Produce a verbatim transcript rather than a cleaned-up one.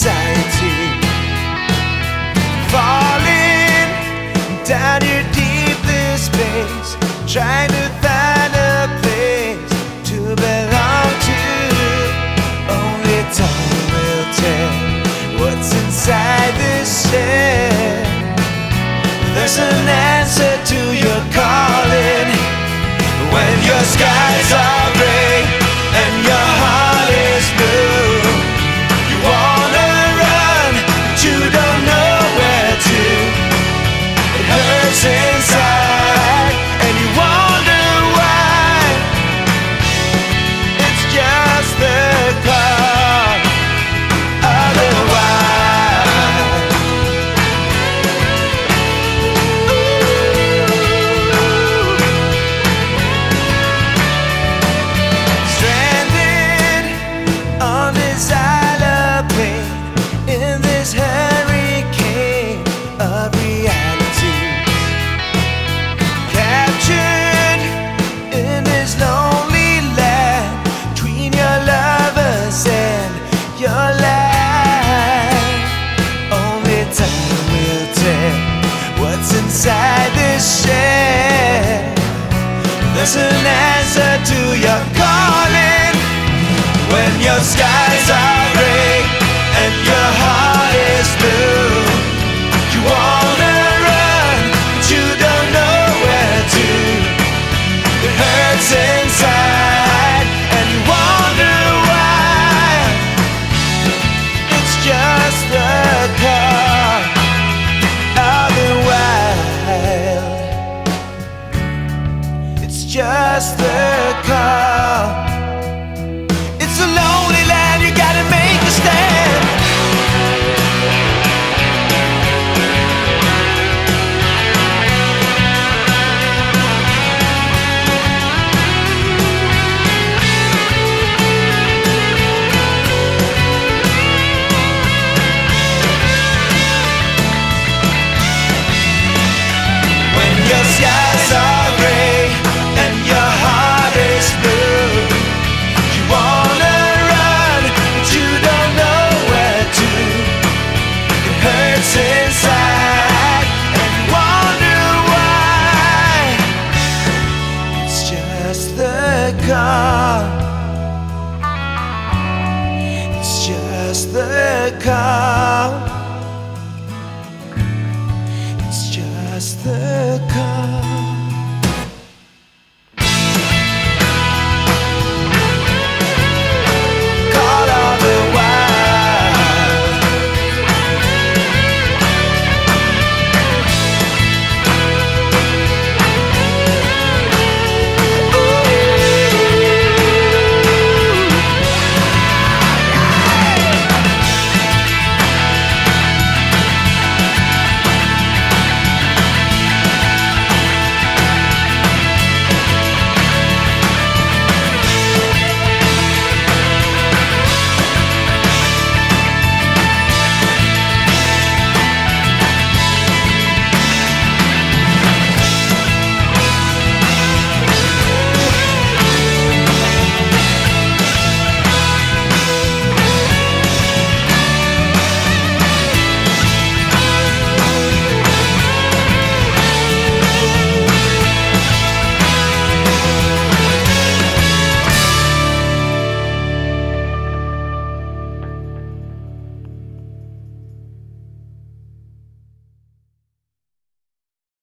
anxiety, falling down your deepest space, trying to find a place to belong to. Only time will tell what's inside this shell. There's an answer to your calling when your skies are gray and your heart is blue. You wanna run, but you don't know where to. It hurts inside and you wonder why. It's just the call otherwise. Stranded on this isle of pain, in this hurricane of reality, captured in this lonely land between your lovers and your life. Only time will tell what's inside this shell. There's an answer to your calling when your skies are gray and your heart is blue. You wanna run, but you don't know where to. It hurts inside and you wonder why. It's just the call of the wild. It's just the call. It's a lonely land, you gotta make a stand. When your skies are gray and your heart is blue, you wanna run, but you don't know where to. It hurts inside and you wonder why. It's just the call. It's just the call. It's just the call.